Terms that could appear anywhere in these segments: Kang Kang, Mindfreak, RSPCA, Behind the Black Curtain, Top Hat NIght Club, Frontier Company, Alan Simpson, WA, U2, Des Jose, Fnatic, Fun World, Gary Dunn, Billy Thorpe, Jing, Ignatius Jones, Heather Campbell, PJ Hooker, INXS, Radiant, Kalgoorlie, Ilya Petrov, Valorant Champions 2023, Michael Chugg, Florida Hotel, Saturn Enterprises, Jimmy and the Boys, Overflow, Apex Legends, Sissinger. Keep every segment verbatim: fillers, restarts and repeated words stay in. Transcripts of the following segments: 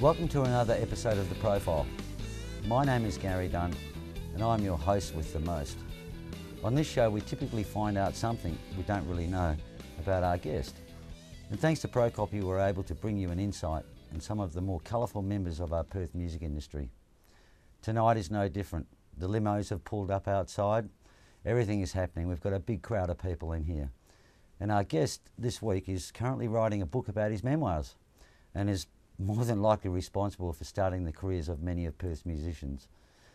Welcome to another episode of The Profile. My name is Gary Dunn and I'm your host with the most. On this show we typically find out something we don't really know about our guest. And thanks to ProCopy we're able to bring you an insight in some of the more colourful members of our Perth music industry. Tonight is no different. The limos have pulled up outside. Everything is happening. We've got a big crowd of people in here. And our guest this week is currently writing a book about his memoirs and is more than likely responsible for starting the careers of many of Perth's musicians.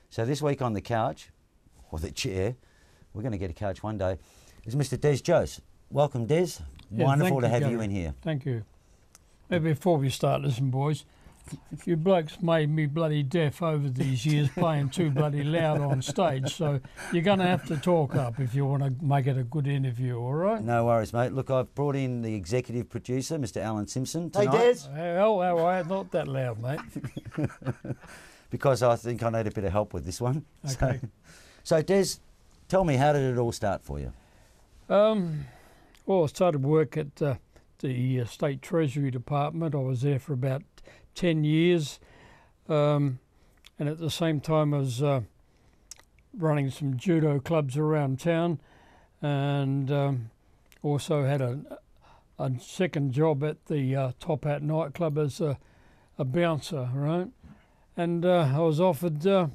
So this week on the couch, or the chair, we're going to get a couch one day, is Mister Des Jose. Welcome, Des. Yeah, wonderful to you, have Gary. You in here. Thank you. Maybe before we start, listen, boys, if you blokes made me bloody deaf over these years playing too bloody loud on stage, so you're going to have to talk up if you want to make it a good interview, all right? No worries, mate. Look, I've brought in the executive producer, Mister Alan Simpson, tonight. Hey, Des. Oh, how are you? Not that loud, mate. Because I think I need a bit of help with this one. Okay. So, so Des, tell me, how did it all start for you? Um, well, I started work at uh, the uh, State Treasury Department. I was there for about ten years, um, and at the same time I was uh, running some judo clubs around town, and um, also had a, a second job at the uh, Top Hat nightclub as a, a bouncer, right? And uh, I was offered uh,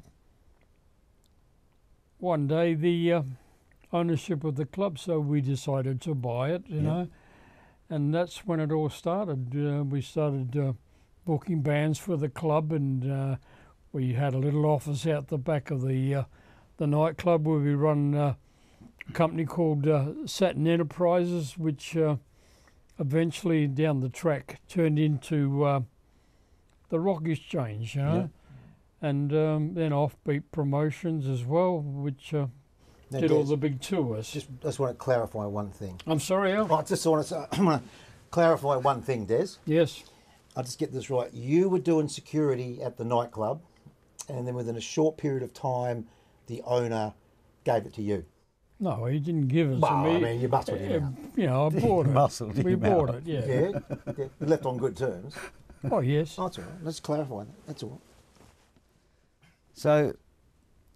one day the uh, ownership of the club, so we decided to buy it, you yeah. know, and that's when it all started. Uh, we started uh, booking bands for the club, and uh, we had a little office out the back of the uh, the nightclub where we run uh, a company called uh, Saturn Enterprises, which uh, eventually down the track turned into uh, the Rock Exchange, you know, yeah. and um, then Offbeat Promotions as well, which uh, did Des, all the big tours. Just, I just want to clarify one thing. I'm sorry, Al? I just want to, I want to clarify one thing, Des. Yes. I'll just get this right. You were doing security at the nightclub, and then within a short period of time, the owner gave it to you. No, he didn't give it well, to me. I mean, you muscled him out. You know, I bought it. Muscled him we bought out. It, yeah. Yeah, yeah. We left on good terms. Oh, yes. Oh, that's all right. Let's clarify that. That's all. So,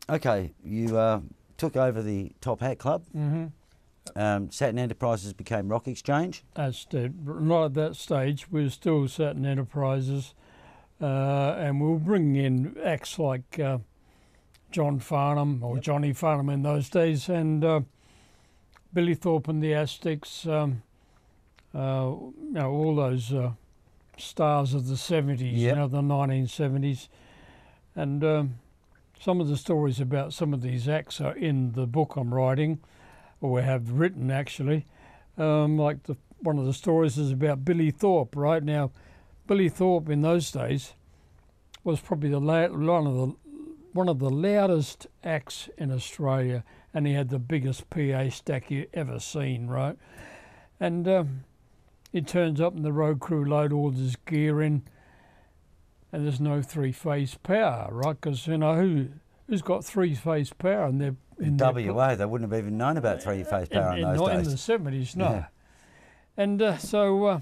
okay, you uh, took over the Top Hat Club. Mm-hmm. Um, Saturn Enterprises became Rock Exchange? That's dead. Not at that stage. We're still Saturn Enterprises, uh, and we were bringing in acts like uh, John Farnham, or yep. Johnny Farnham in those days, and uh, Billy Thorpe and the Aztecs, um, uh, you know, all those uh, stars of the seventies, yep. you know, the nineteen seventies. And um, some of the stories about some of these acts are in the book I'm writing. Or have written actually, um, like the, one of the stories is about Billy Thorpe. Right now, Billy Thorpe in those days was probably the la one of the one of the loudest acts in Australia, and he had the biggest P A stack you ever seen, right? And um, he turns up, and the road crew load all this gear in, and there's no three-phase power, right? Because you know who who's got three-phase power, and they're in W A, they wouldn't have even known about three-phase power in, in, in those days. Not in the seventies, no. Yeah. And uh, so uh,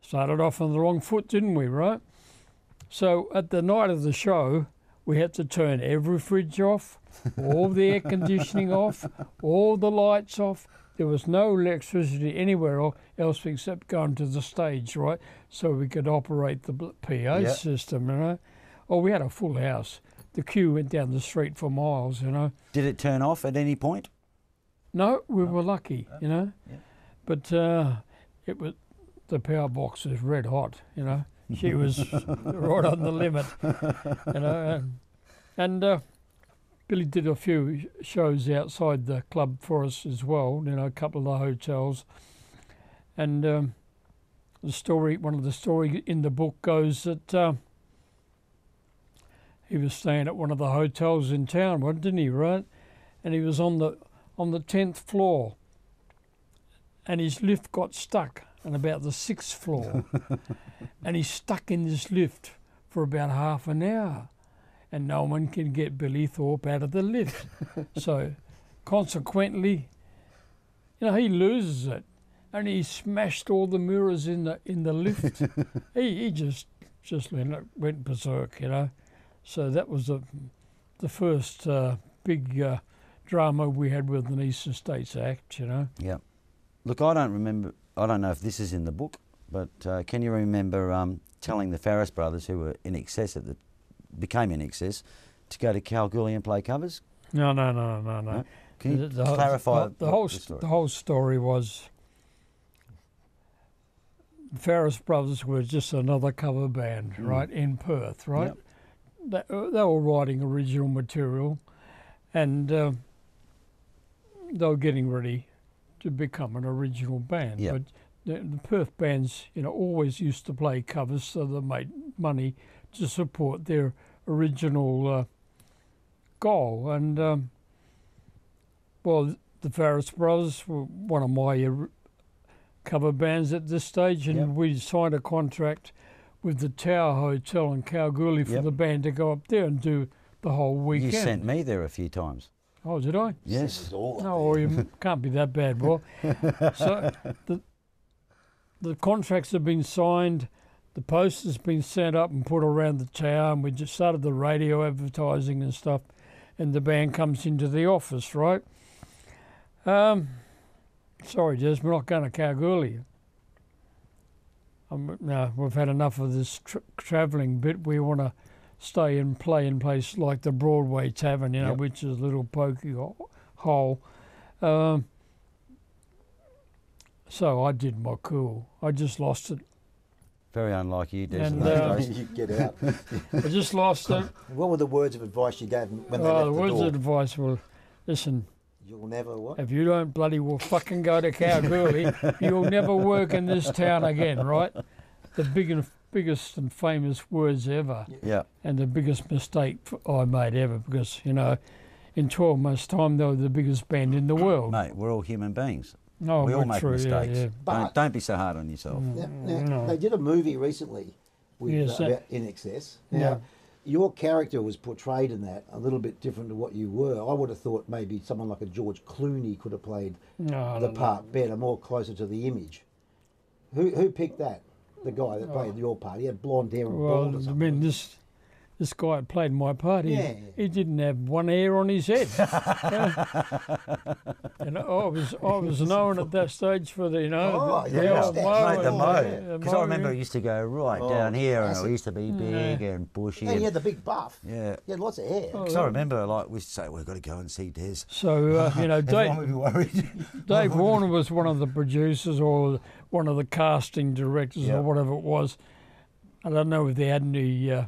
started off on the wrong foot, didn't we, right? So at the night of the show, we had to turn every fridge off, all the air conditioning off, all the lights off. There was no electricity anywhere else except going to the stage, right? So we could operate the P A yeah. system, you know. Oh, we had a full house. The queue went down the street for miles, you know. Did it turn off at any point? No, we no. were lucky, you know. Yeah. But uh, it was the power box was red hot, you know. She was right on the limit, you know. And, and uh, Billy did a few shows outside the club for us as well, you know, a couple of the hotels. And um, the story, one of the story in the book goes that. Uh, He was staying at one of the hotels in town, didn't he, right? And he was on the on the tenth floor, and his lift got stuck on about the sixth floor, and he's stuck in this lift for about half an hour, and no one can get Billy Thorpe out of the lift. So, consequently, you know, he loses it, and he smashed all the mirrors in the in the lift. he he just just went, went berserk, you know. So that was the the first uh, big uh, drama we had with an Eastern States act, you know. Yeah. Look, I don't remember. I don't know if this is in the book, but uh, can you remember um, telling the Farriss Brothers, who were I N X S at the became I N X S, to go to Kalgoorlie and play covers? No, no, no, no, no. no? Can you the, the clarify the, the whole the story? The whole story was the Farriss Brothers were just another cover band, mm. right, in Perth, right? Yep. They, they were writing original material, and uh, they were getting ready to become an original band. Yep. But the, the Perth bands, you know, always used to play covers, so they made money to support their original uh, goal. And um, well, the Farriss Brothers were one of my uh, cover bands at this stage, and yep. we signed a contract with the Tower Hotel in Kalgoorlie for yep. the band to go up there and do the whole weekend. You sent me there a few times. Oh, did I? Yes. No, you can't be that bad, boy. So the, the contracts have been signed, the posters been sent up and put around the town, and we just started the radio advertising and stuff, and the band comes into the office, right? Um, sorry, Des, we're not going to Kalgoorlie. Um, no, we've had enough of this tra travelling bit. We want to stay and play in places like the Broadway Tavern, you know, yep. which is a little pokey hole. Um, so I did my cool. I just lost it. Very unlike you, Des. And, uh, you get out. I just lost it. What were the words of advice you gave when they uh, left the door? The words of advice were, listen, you'll never what? If you don't bloody well fucking go to Kalgoorlie, you'll never work in this town again, right? The big and biggest and famous words ever. Yeah. And the biggest mistake I made ever, because, you know, in twelve months' time, they were the biggest band in the world. Mate, we're all human beings. No, we all make true, mistakes. Yeah, yeah. But don't, don't be so hard on yourself. Now, now, no. They did a movie recently with yes, uh, about I N X S. Now, yeah. your character was portrayed in that a little bit different to what you were. I would have thought maybe someone like a George Clooney could have played no, the part know. better, more closer to the image. Who who picked that? The guy that played oh. your part. He had blonde hair and well, bald or something. I mean, this this guy that played my part, he, yeah. he didn't have one hair on his head. And I was I was known at that stage for the, you know, oh, the, yeah, the mo. Because I remember it used to go right oh, down here, and it used to be big yeah. and bushy. Yeah, he had the big buff. Yeah, he had lots of hair. Because oh, I remember, like, we used to say, we've got to go and see Des. So uh, you know, Dave, Dave Warner was one of the producers or one of the casting directors yep. or whatever it was. I don't know if they had any. Uh,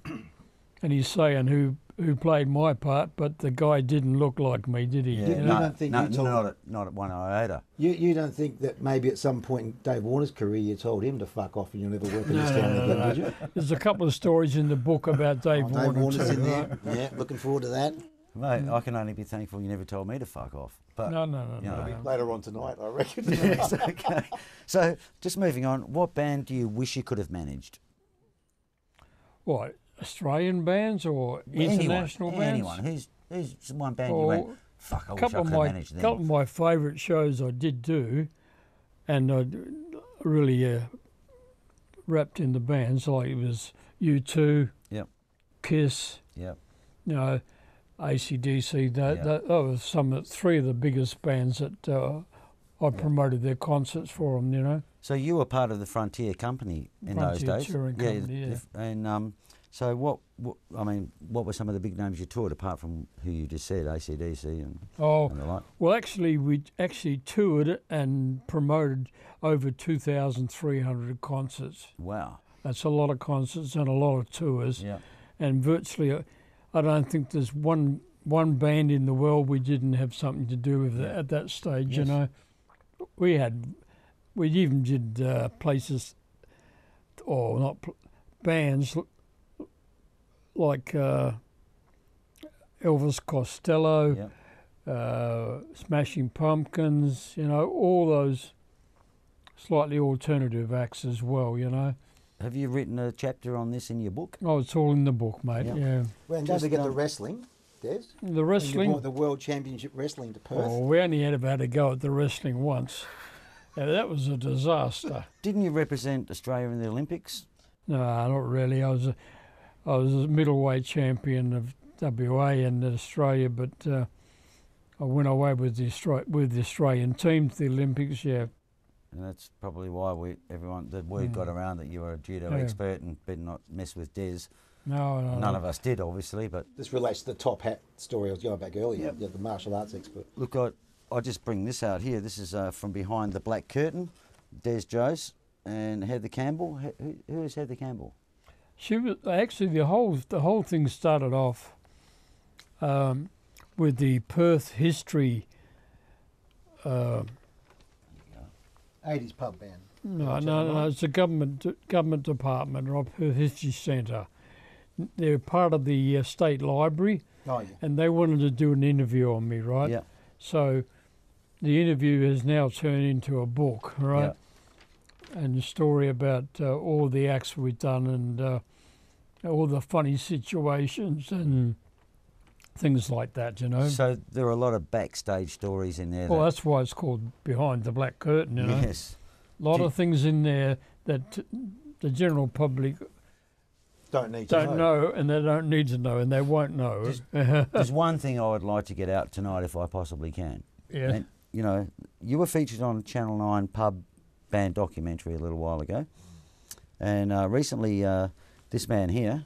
And he's saying who who played my part, but the guy didn't look like me, did he? Yeah, you know? No, don't think no, you not, at, not at one iota. You you don't think that maybe at some point in Dave Warner's career you told him to fuck off and you'll never work in this town again, no, did you? There's a couple of stories in the book about Dave oh, Warner. Dave Warner's too, in there. Right? Yeah, looking forward to that. Mate, mm. I can only be thankful you never told me to fuck off. But no, no, no, you know, no, no. Later on tonight, I reckon. Yes, okay. So just moving on, what band do you wish you could have managed? What? Australian bands or international anyone, bands? Anyone. Who's, who's one band or you went, fuck, I wish I could manage them? A couple of my favourite shows I did do, and I really uh, wrapped in the bands, like it was U two, yep. Kiss, yep. you know, A C D C. That, yep. that, that was some of three of the biggest bands that uh, I yep. promoted their concerts for them, you know. So you were part of the Frontier Company in Frontier those days? Touring yeah, Company, yeah. And, um, So what, what, I mean, what were some of the big names you toured, apart from who you just said, A C D C and, oh, and the like? Well, actually, we actually toured and promoted over two thousand three hundred concerts. Wow. That's a lot of concerts and a lot of tours. Yeah. And virtually, I don't think there's one one band in the world we didn't have something to do with yeah. at that stage, yes. you know. We had, we even did uh, places, or not, bands, like uh, Elvis Costello, yep. uh, Smashing Pumpkins, you know, all those slightly alternative acts as well, you know. Have you written a chapter on this in your book? Oh, it's all in the book, mate, yep. yeah. Well, and don't forget the wrestling, Des. The wrestling. You brought the World Championship Wrestling to Perth. Oh, we only had about a go at the wrestling once. Yeah, that was a disaster. Didn't you represent Australia in the Olympics? No, not really. I was a, I was a middleweight champion of W A and Australia, but uh, I went away with the Austra with the Australian team to the Olympics. Yeah, and that's probably why we everyone that we mm. got around that you were a judo yeah. expert and did not mess with Des. No, no, none no. of us did, obviously. But this relates to the Top Hat story I was going back earlier. Yep. Yeah, the martial arts expert. Look, I I just bring this out here. This is uh, from Behind the Black Curtain, Des Jose and Heather Campbell. Who, who is Heather Campbell? She was actually the whole the whole thing started off um, with the Perth history. Uh, eighties pub band. No, no, no. It's a government government department or Perth History Centre. They're part of the uh, state library, oh, yeah. and they wanted to do an interview on me, right? Yeah. So the interview has now turned into a book, right? Yeah. And the story about uh, all the acts we've done and uh, all the funny situations and things like that, you know? So there are a lot of backstage stories in there. Well, that that's why it's called Behind the Black Curtain, you know? Yes. A lot Do of things in there that the general public don't need to don't know. know and they don't need to know and they won't know. There's, there's one thing I would like to get out tonight if I possibly can. Yeah. And, you know, you were featured on Channel nine pub band documentary a little while ago, and uh, recently uh, this man here,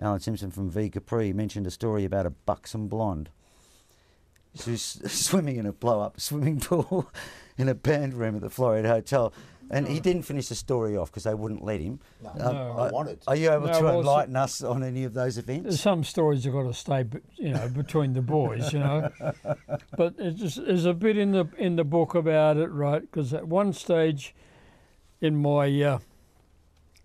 Alan Simpson from V Capri, mentioned a story about a buxom blonde who's swimming in a blow-up swimming pool in a band room at the Florida Hotel. And no. he didn't finish the story off because they wouldn't let him. No, um, no. I, I wanted. Are you able no, to enlighten us on any of those events? Some stories have got to stay, you know, between the boys, you know. But it's just, there's a bit in the in the book about it, right? Because at one stage in my uh,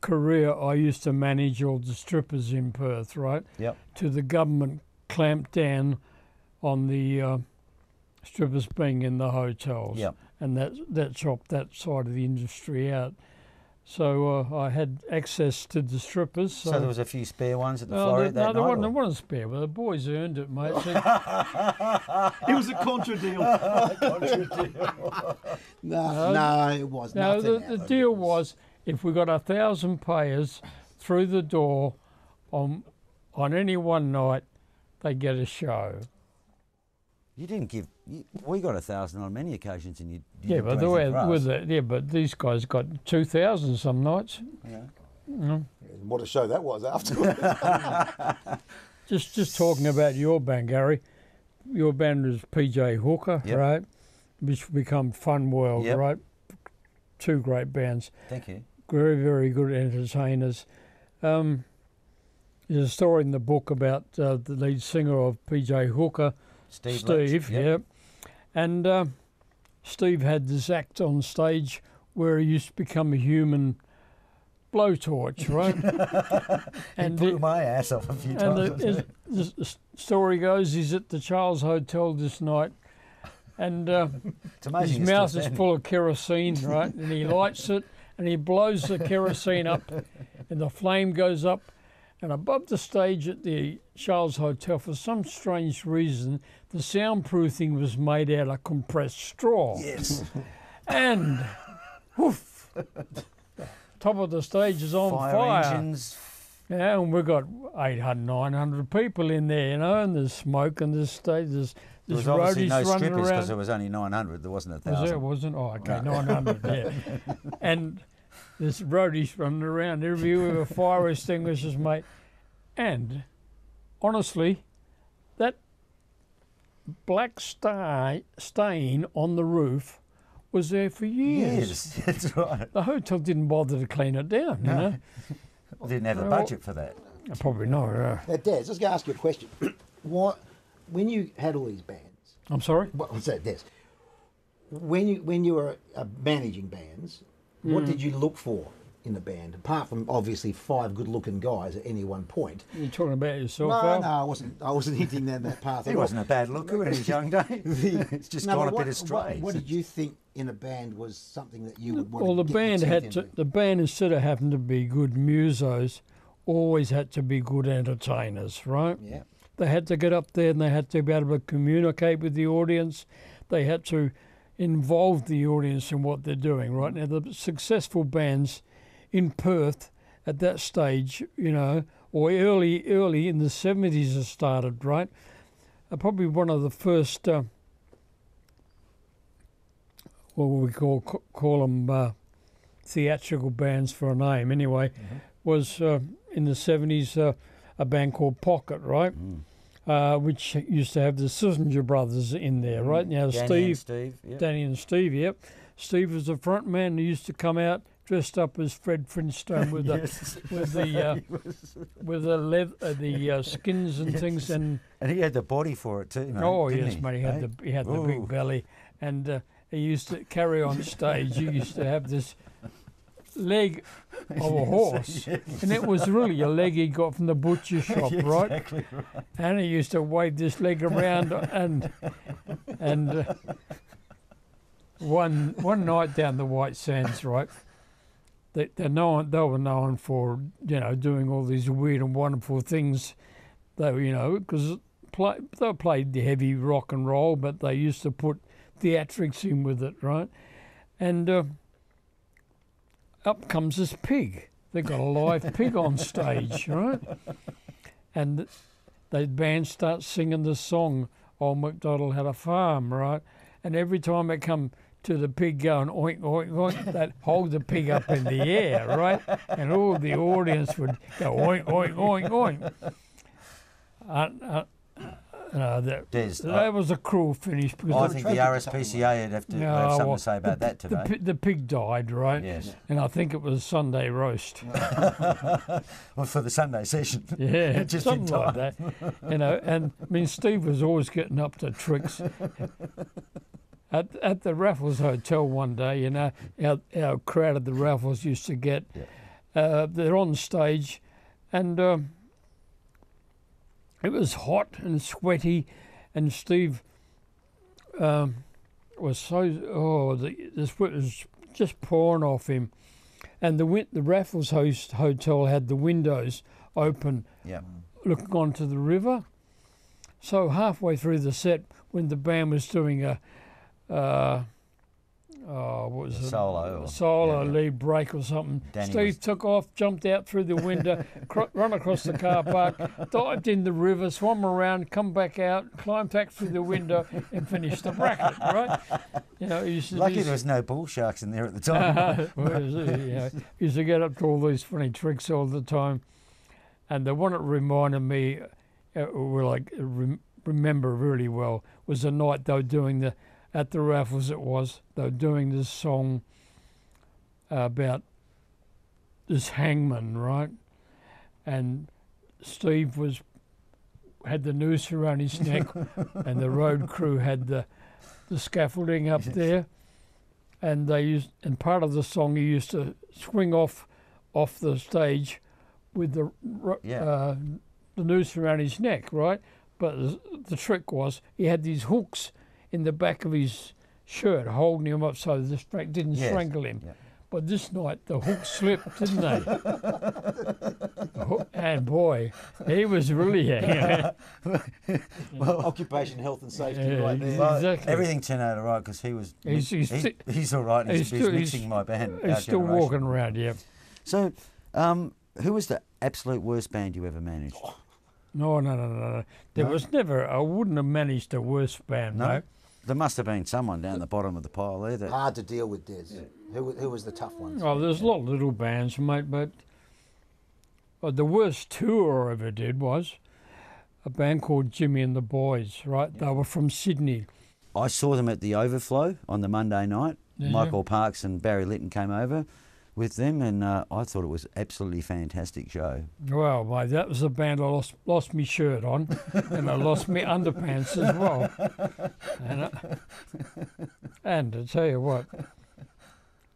career, I used to manage all the strippers in Perth, right? Yep. To the government clamped down on the uh, strippers being in the hotels. Yep. And that that chopped that side of the industry out. So uh, I had access to the strippers. So, so there was a few spare ones at the no, Florida that no, night? No, there wasn't spare, but the boys earned it, mate. It was a contra deal. a contra deal. no, no, no, it was no, nothing. No, the, the deal was if we got a thousand payers through the door on, on any one night, they get a show. You didn't give. You, we got a thousand on many occasions, and you. you yeah, but the way with it, yeah, but these guys got two thousand some nights. Yeah. Mm. What a show that was afterwards. just, just talking about your band, Gary. Your band was P J Hooker, yep. right? Which become Fun World, yep. right? Two great bands. Thank you. Very, very good entertainers. Um, there's a story in the book about uh, the lead singer of P J Hooker. Steve, Steve yep. yep. And uh, Steve had this act on stage where he used to become a human blowtorch, right? And he blew it, my ass off a few and times. The, his, the story goes he's at the Charles Hotel this night and uh, his mouth is full of kerosene, right? And he lights it and he blows the kerosene up and the flame goes up. And above the stage at the Charles Hotel, for some strange reason, the soundproofing was made out of compressed straw. Yes. And, woof, top of the stage is on fire. Fire engines. Yeah, and we've got eight hundred, nine hundred people in there, you know, and there's smoke and there's stage, there's, there's there was roadies no running strippers around. Because there was only nine hundred, there wasn't a thousand. Was there wasn't? Oh, okay, no. nine hundred, yeah. And there's roadies running around everywhere with fire extinguishers, mate. And honestly, that black star stain on the roof was there for years. Yes, that's right. The hotel didn't bother to clean it down, no. you know. Well, didn't have a well, budget for that. Probably not. Uh. Now, Des, I was just going to ask you a question. What, when you had all these bands... I'm sorry? What was that, Des? When you, when you were uh, managing bands... What mm. did you look for in the band, apart from obviously five good-looking guys at any one point? You're talking about yourself, No, Al? no, I wasn't. I wasn't hinting down that path. He wasn't a bad looker in his young days. It's just no, gone a what, bit astray. What, what did you think in a band was something that you would want? Well, to the band had to. Into? The band, instead of having to be good musos, always had to be good entertainers, right? Yeah. They had to get up there and they had to be able to communicate with the audience. They had to. involve the audience in what they're doing, right? Now, the successful bands in Perth at that stage, you know, or early, early in the seventies have started, right? Uh, probably one of the first, uh, what would we call, call them, uh, theatrical bands for a name anyway, mm-hmm. was uh, in the seventies uh, a band called Pocket, right? Mm. Uh, which used to have the Sissinger brothers in there, right? Now, Danny Steve, and Steve, yep. Danny and Steve, yep. Steve was the front man who used to come out dressed up as Fred Flintstone with yes. the with the uh, with the leather, uh, the uh, skins and yes. things, and and he had the body for it too. Mate, oh yes, he? mate, he had hey? the he had Ooh. the big belly, and uh, he used to carry on stage. He used to have this leg of a horse, yes. and it was really a leg he got from the butcher shop, yeah, right? Exactly right. And he used to wave this leg around, and and uh, one one night down the White Sands, right? They they known they were known for you know doing all these weird and wonderful things, though you know because play, they played the heavy rock and roll, but they used to put theatrics in with it, right? And uh, up comes this pig. They got a live pig on stage, right? And the band starts singing the song, Old MacDonald Had a Farm, right? And every time they come to the pig going oink, oink, oink, they'd hold the pig up in the air, right? And all the audience would go oink, oink, oink, oink. Uh, uh, No, that, Des, that I, was a cruel finish. Because I think the R S P C A would have to no, have something well, to say about the, that today. The, the pig died, right? Yes. And I think it was Sunday roast. Well, for the Sunday session. Yeah, just something in time. like that. You know, and I mean, Steve was always getting up to tricks. At, at the Raffles Hotel one day, you know, how, how crowded the Raffles used to get. Yeah. Uh, they're on stage and... Um, It was hot and sweaty, and Steve um, was so oh the, the sweat was just pouring off him, and the win the Raffles host hotel had the windows open, yeah. looking onto the river. So halfway through the set, when the band was doing a uh, oh what was a it solo a solo yeah, lead yeah. break or something, Danny Steve was... took off, jumped out through the window, cro run across the car park, dived in the river, swam around, come back out, climbed back through the window, and finished the bracket. Right? You know, he used to, lucky he used there was no bull sharks in there at the time. Uh, well, you know, he used to get up to all these funny tricks all the time, and the one that reminded me, uh, well, like rem remember really well, was the night they were doing the. At the Raffles it was, they were doing this song about this hangman, right? And Steve was had the noose around his neck and the road crew had the the scaffolding up there. And they used and part of the song he used to swing off off the stage with the yeah. uh, the noose around his neck, right? But the, the trick was he had these hooks in the back of his shirt, holding him up so the strike didn't yes. strangle him. Yeah. But this night, the hook slipped, didn't they? Oh, and boy, he was really here. Well, occupation, health and safety yeah, right there. Well, exactly. Everything turned out all right because he was... He's, he's, he's, he's all right, he's, he's, he's mixing my band. He's still generation. walking around, yeah. So, um, who was the absolute worst band you ever managed? Oh. No, no, no, no, no. There no. was never, I wouldn't have managed a worse band, no. no. There must have been someone down the bottom of the pile there. That hard to deal with, Des. Yeah. Who, who was the tough one? Oh, there's yeah. a lot of little bands, mate, but uh, the worst tour I ever did was a band called Jimmy and the Boys, right? Yeah. They were from Sydney. I saw them at the Overflow on the Monday night. Yeah. Michael Parks and Barry Lytton came over with them, and uh, I thought it was absolutely fantastic show. Well, mate, that was a band I lost lost my shirt on, and I lost my underpants as well. And, I, and I tell you what,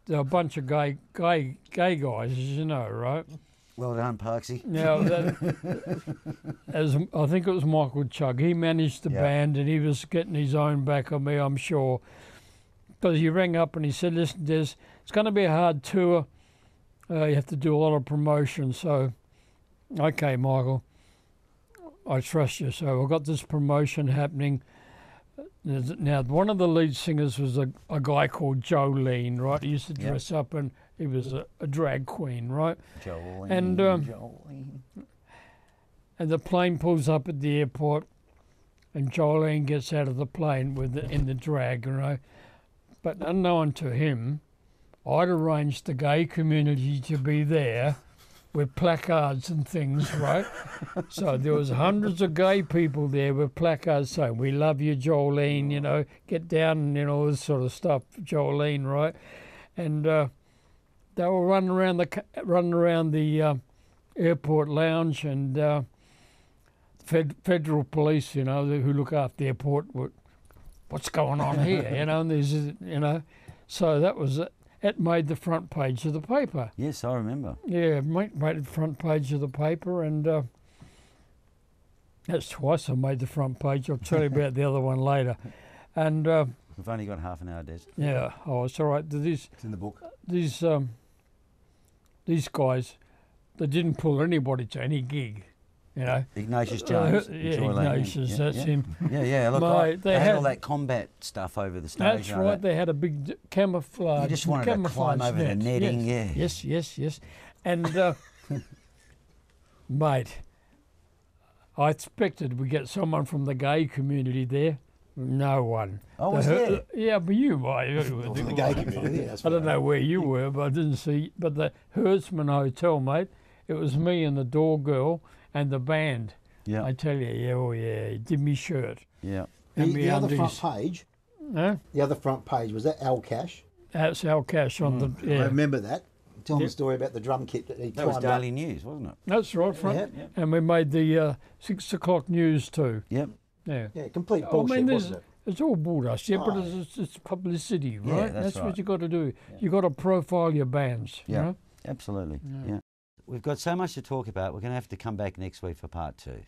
they're a bunch of gay gay gay guys, as you know, right? Well done, Parksy. Now, that, as I think it was Michael Chugg, he managed the yep. band, and he was getting his own back on me, I'm sure, because he rang up and he said, "Listen, Des, it's going to be a hard tour. Uh, you have to do a lot of promotion." So, okay, Michael, I trust you. So I've got this promotion happening. Now, one of the lead singers was a, a guy called Jolene, right? He used to dress yep. up, and he was a, a drag queen, right? Jolene, and, um, Jolene. And the plane pulls up at the airport, and Jolene gets out of the plane with the, in the drag, you know. But unknown to him, I'd arranged the gay community to be there with placards and things, right? So there was hundreds of gay people there with placards saying, "We love you, Jolene," you know, "Get down," and you know, all this sort of stuff, Jolene, right? And uh, they were running around the running around the uh, airport lounge, and uh, fed, federal police, you know, who look after the airport, were, "What's going on here?" You know, and there's, you know, so that was it. It made the front page of the paper. Yes, I remember. Yeah, it made, made the front page of the paper, and uh, that's twice I made the front page. I'll tell you about the other one later. And uh, we've only got half an hour, Des. Yeah. Oh, it's all right. These, it's in the book. These um, these guys, they didn't pull anybody to any gig, you know. Ignatius Jones. Uh, yeah, Ignatius, yeah, that's yeah. him. Yeah, yeah, look, My, I, they, they had, had all that combat stuff over the stage. That's right, that. They had a big d camouflage. You just wanted to climb over net. the netting, yes. yeah. Yes, yes, yes. And, uh, mate, I expected we'd get someone from the gay community there. No one. I was the, there. Yeah, but you were. Well, the gay community, that's I don't know where you were, but I didn't see. But the Herdsman Hotel, mate, it was me and the door girl, and the band, yeah, I tell you, yeah, oh yeah, he did me shirt. Yeah. The, the other front page, huh? The other front page, was that Al Cash? That's Al Cash on mm. the, yeah. I remember that. Tell me yeah. a story about the drum kit that he That was Daily up. News, wasn't it? That's right, front. Yeah. Yeah. And we made the uh, six o'clock news too. Yep. Yeah. Yeah, complete bullshit, I mean, wasn't it? It's all bulldust, yeah, oh. but it's, it's publicity, right? Yeah, that's that's right. what you got to do. Yeah. You got to profile your bands, yeah. you know? Absolutely, yeah. yeah. We've got so much to talk about. We're going to have to come back next week for part two.